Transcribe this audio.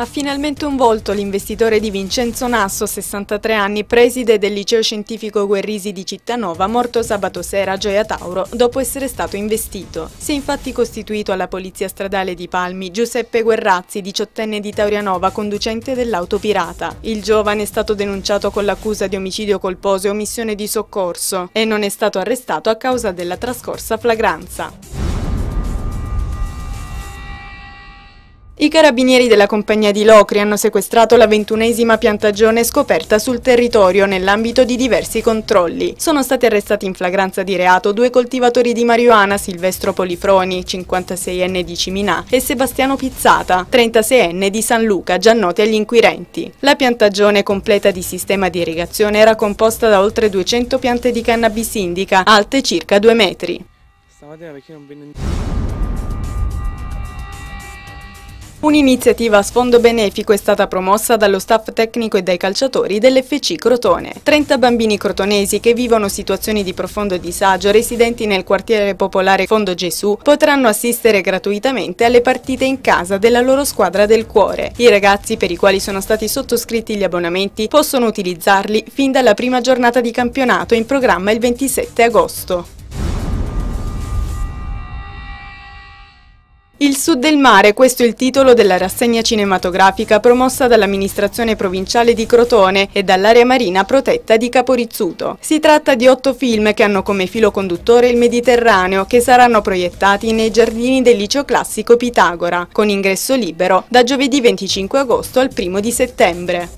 Ha finalmente un volto l'investitore di Vincenzo Nasso, 63 anni, preside del liceo scientifico Guerrisi di Cittanova, morto sabato sera a Gioia Tauro dopo essere stato investito. Si è infatti costituito alla polizia stradale di Palmi Giuseppe Guerrazzi, 18enne di Taurianova, conducente dell'auto pirata. Il giovane è stato denunciato con l'accusa di omicidio colposo e omissione di soccorso e non è stato arrestato a causa della trascorsa flagranza. I carabinieri della compagnia di Locri hanno sequestrato la 21esima piantagione scoperta sul territorio nell'ambito di diversi controlli. Sono stati arrestati in flagranza di reato due coltivatori di marijuana, Silvestro Polifroni, 56enne di Ciminà, e Sebastiano Pizzata, 36enne di San Luca, già noti agli inquirenti. La piantagione completa di sistema di irrigazione era composta da oltre 200 piante di cannabis indica, alte circa 2 metri. Un'iniziativa a sfondo benefico è stata promossa dallo staff tecnico e dai calciatori dell'FC Crotone. 30 bambini crotonesi che vivono situazioni di profondo disagio residenti nel quartiere popolare Fondo Gesù potranno assistere gratuitamente alle partite in casa della loro squadra del cuore. I ragazzi, per i quali sono stati sottoscritti gli abbonamenti, possono utilizzarli fin dalla prima giornata di campionato in programma il 27 agosto. Il Sud del Mare, questo è il titolo della rassegna cinematografica promossa dall'amministrazione provinciale di Crotone e dall'area marina protetta di Capo Rizzuto. Si tratta di 8 film che hanno come filo conduttore il Mediterraneo, che saranno proiettati nei giardini del liceo classico Pitagora, con ingresso libero da giovedì 25 agosto al 1° di settembre.